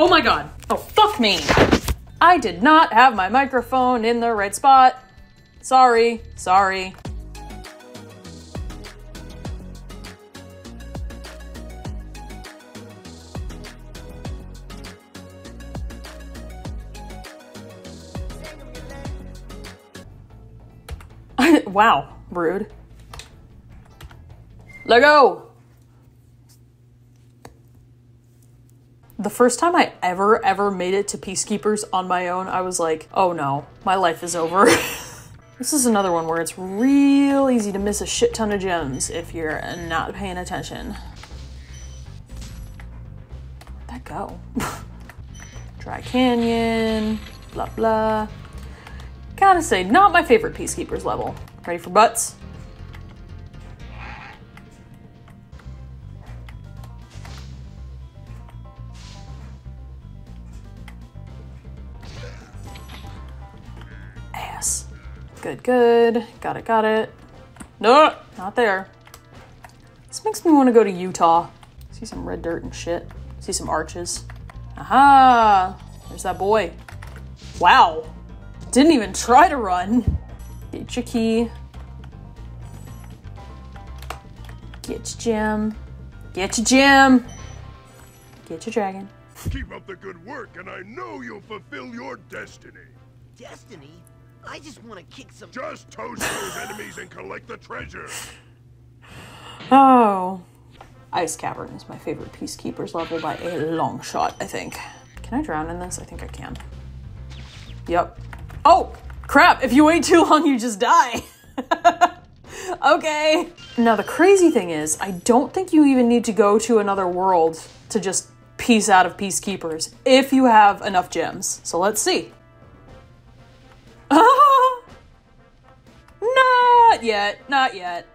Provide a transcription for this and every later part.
Oh my God. Oh, fuck me. I did not have my microphone in the right spot. Sorry, sorry. Wow, rude. Let go. The first time I ever made it to Peacekeepers on my own, I was like, oh no, my life is over. This is another one where it's real easy to miss a shit ton of gems if you're not paying attention. Where'd that go? Dry Canyon, blah, blah. Gotta say, not my favorite Peacekeepers level. Ready for butts? Ass. Good, good. Got it, got it. No, not there. This makes me want to go to Utah. See some red dirt and shit. See some arches. Aha! There's that boy. Wow. Didn't even try to run. Get your key. Get your gem. Get your gem. Get your dragon. Keep up the good work and I know you'll fulfill your destiny. Destiny? I just want to kick some— Just toast those enemies and collect the treasure. Oh. Ice Cavern is my favorite Peacekeepers level by a long shot, I think. Can I drown in this? I think I can. Yep. Oh, crap, if you wait too long, you just die. Okay. Now the crazy thing is, I don't think you even need to go to another world to just peace out of Peacekeepers if you have enough gems. So let's see. Not yet, not yet.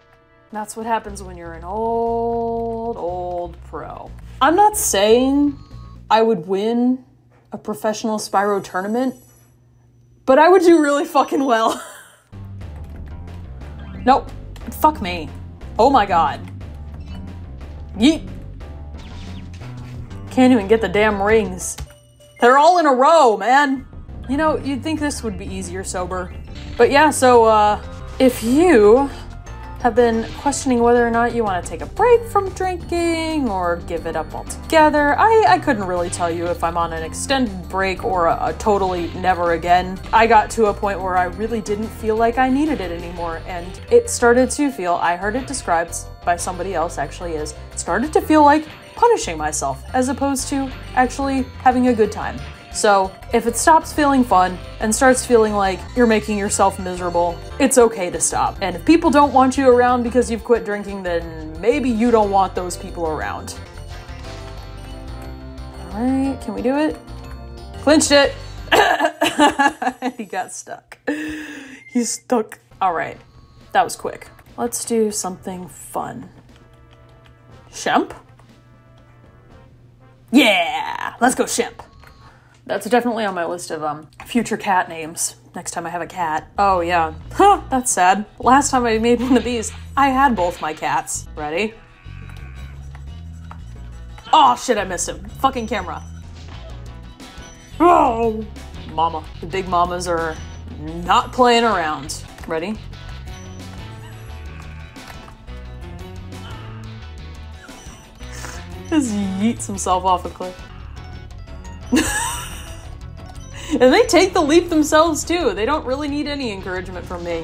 That's what happens when you're an old pro. I'm not saying I would win a professional Spyro tournament, but I would do really fucking well. Nope. Fuck me. Oh my God. Yeet. Can't even get the damn rings. They're all in a row, man. You know, you'd think this would be easier sober. But yeah, so if you have been questioning whether or not you want to take a break from drinking or give it up altogether. I couldn't really tell you if I'm on an extended break or a totally never again. I got to a point where I really didn't feel like I needed it anymore, and it started to feel, I heard it described by somebody else actually as, it started to feel like punishing myself as opposed to actually having a good time. So if it stops feeling fun and starts feeling like you're making yourself miserable, it's okay to stop. And if people don't want you around because you've quit drinking, then maybe you don't want those people around. All right, can we do it? Clinched it. He got stuck. He's stuck. All right, that was quick. Let's do something fun. Shemp? Yeah, let's go Shemp. That's definitely on my list of future cat names. Next time I have a cat. Oh yeah, huh, that's sad. Last time I made one of these, I had both my cats. Ready? Oh shit, I missed him. Fucking camera. Oh, mama. The big mamas are not playing around. Ready? Just yeets himself off a cliff. And they take the leap themselves too. They don't really need any encouragement from me.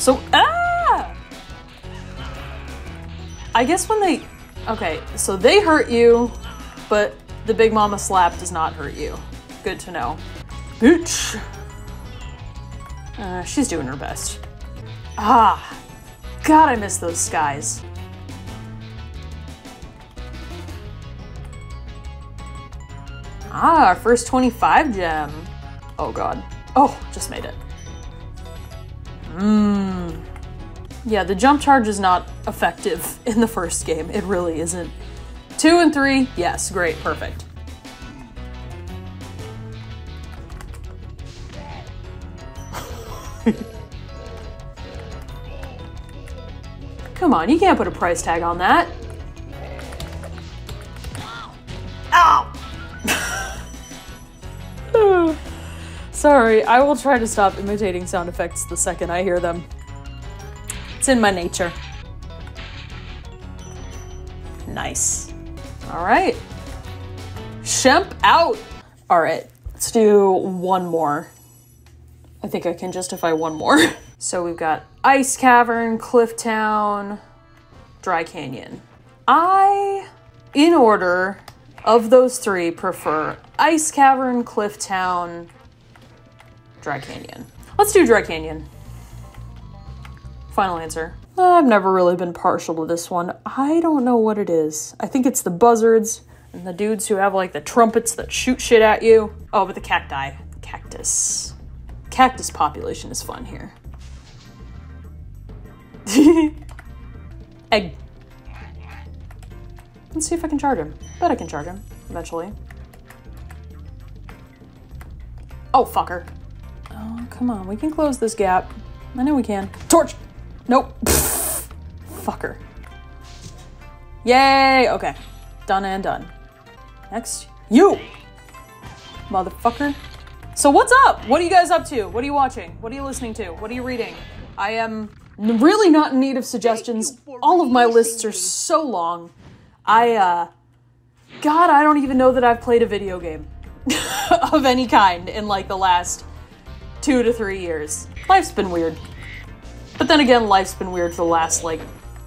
So, ah! I guess when they, okay, so they hurt you, but the big mama slap does not hurt you. Good to know. Bitch. She's doing her best. Ah, God, I miss those skies. Ah, our first 25 gem. Oh God. Oh, just made it. Mmm. Yeah, the jump charge is not effective in the first game. It really isn't. 2 and 3, yes, great, perfect. Come on, you can't put a price tag on that. Sorry, I will try to stop imitating sound effects the second I hear them. It's in my nature. Nice. All right. Shemp out. All right, let's do one more. I think I can justify one more. So we've got Ice Cavern, Cliff Town, Dry Canyon. I, in order of those three, prefer Ice Cavern, Cliff Town, Dry Canyon. Let's do Dry Canyon. Final answer. I've never really been partial to this one. I don't know what it is. I think it's the buzzards and the dudes who have like the trumpets that shoot shit at you. Oh, but the cacti. Cactus. Cactus population is fun here. Egg. Let's see if I can charge him. Bet I can charge him eventually. Oh, fucker. Oh, come on. We can close this gap. I know we can. Torch! Nope. Fucker. Yay! Okay. Done and done. Next. You! Motherfucker. So what's up? What are you guys up to? What are you watching? What are you listening to? What are you reading? I am really not in need of suggestions. All of my lists are so long. God, I don't even know that I've played a video game of any kind in like the last 2 to 3 years. Life's been weird. But then again, life's been weird for the last like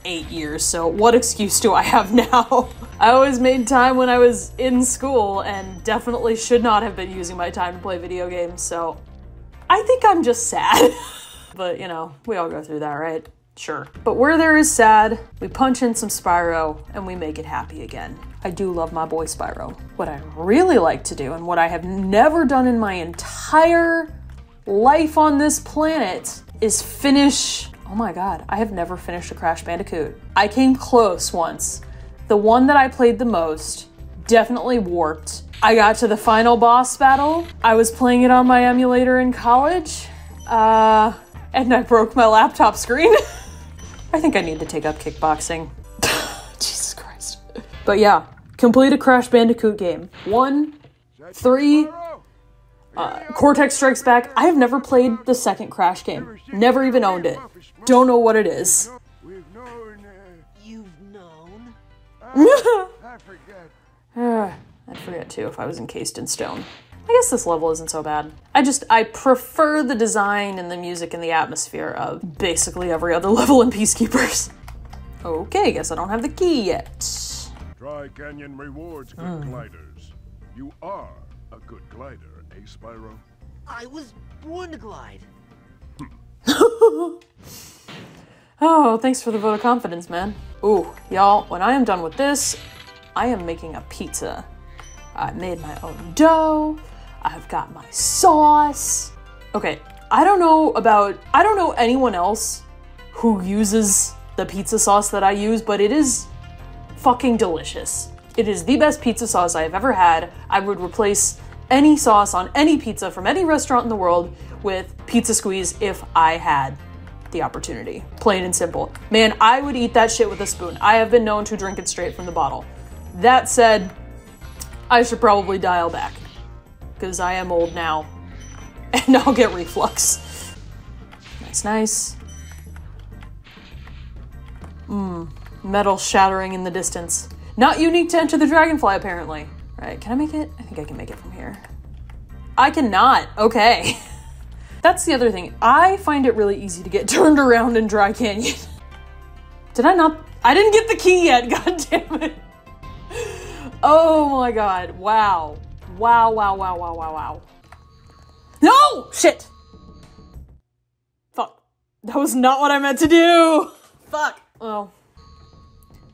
8 years, so what excuse do I have now? I always made time when I was in school and definitely should not have been using my time to play video games, so I think I'm just sad. But you know, we all go through that, right? Sure. But where there is sad, we punch in some Spyro and we make it happy again. I do love my boy Spyro. What I really like to do and what I have never done in my entire life on this planet is finish. Oh my God, I have never finished a Crash Bandicoot. I came close once. The one that I played the most definitely warped. I got to the final boss battle. I was playing it on my emulator in college, and I broke my laptop screen. I think I need to take up kickboxing. Jesus Christ. But yeah, complete a Crash Bandicoot game. 1, 3, Cortex Strikes Back. I have never played the second Crash game. Never even owned it. Don't know what it is. You've known. I forget. I'd forget too if I was encased in stone. I guess this level isn't so bad. I prefer the design and the music and the atmosphere of basically every other level in Peacekeepers. Okay, guess I don't have the key yet. Dry Canyon rewards good gliders. You are a good glider. Hey, Spyro. I was born to glide. Oh, thanks for the vote of confidence, man. Ooh, y'all, when I am done with this, I am making a pizza. I made my own dough. I've got my sauce. Okay, I don't know anyone else who uses the pizza sauce that I use, but it is fucking delicious. It is the best pizza sauce I have ever had. I would replace any sauce on any pizza from any restaurant in the world with Pizza Squeeze if I had the opportunity. Plain and simple. Man, I would eat that shit with a spoon. I have been known to drink it straight from the bottle. That said, I should probably dial back because I am old now and I'll get reflux. Nice, nice. Metal shattering in the distance. Not unique to Enter the Dragonfly, apparently. Right, can I make it? I think I can make it from here. I cannot, okay. That's the other thing. I find it really easy to get turned around in Dry Canyon. Did I not? I didn't get the key yet, god damn it. Oh my God, wow. Wow, wow, wow, wow, wow, wow. No, shit. Fuck, that was not what I meant to do. Fuck, well,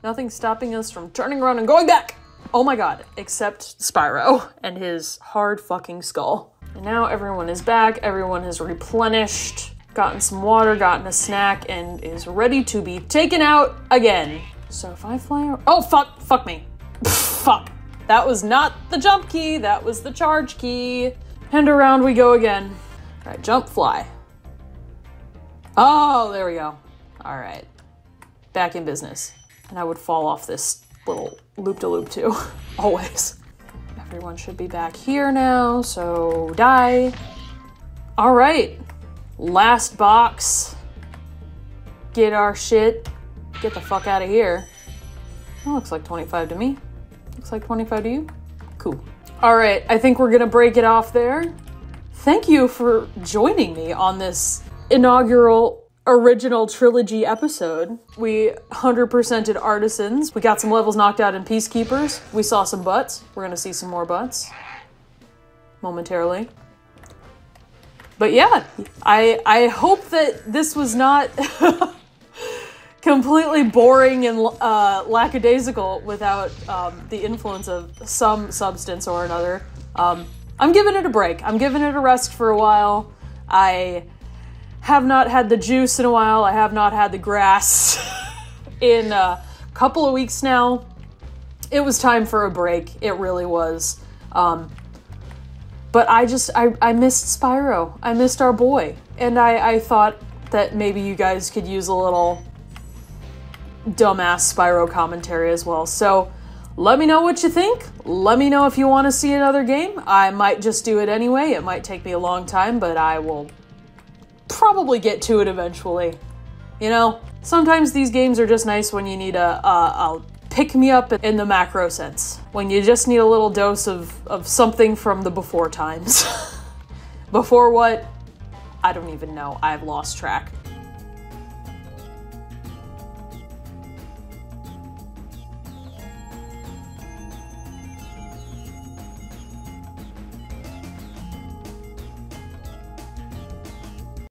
nothing's stopping us from turning around and going back. Oh my God, except Spyro and his hard fucking skull. And now everyone is back, everyone has replenished, gotten some water, gotten a snack, and is ready to be taken out again. So if I fly around, oh fuck, fuck me. Fuck, that was not the jump key, that was the charge key. And around we go again. All right, jump, fly. Oh, there we go. All right, back in business. And I would fall off this little loop-de-loop too, always. Everyone should be back here now, so die. All right, last box. Get our shit. Get the fuck out of here. That looks like 25 to me. Looks like 25 to you. Cool. All right, I think we're gonna break it off there. Thank you for joining me on this inaugural original trilogy episode. We 100%ed Artisans. We got some levels knocked out in Peacekeepers. We saw some butts. We're gonna see some more butts momentarily. But yeah, I hope that this was not completely boring and lackadaisical without the influence of some substance or another. I'm giving it a break. I'm giving it a rest for a while. I have not had the juice in a while. I have not had the grass in a couple of weeks now. It was time for a break. It really was. But I missed Spyro. I missed our boy. And I thought that maybe you guys could use a little dumbass Spyro commentary as well. So let me know what you think. Let me know if you want to see another game. I might just do it anyway. It might take me a long time, but I will probably get to it eventually. You know, sometimes these games are just nice when you need a pick me up in the macro sense, when you just need a little dose of something from the before times. Before what? I don't even know. I've lost track.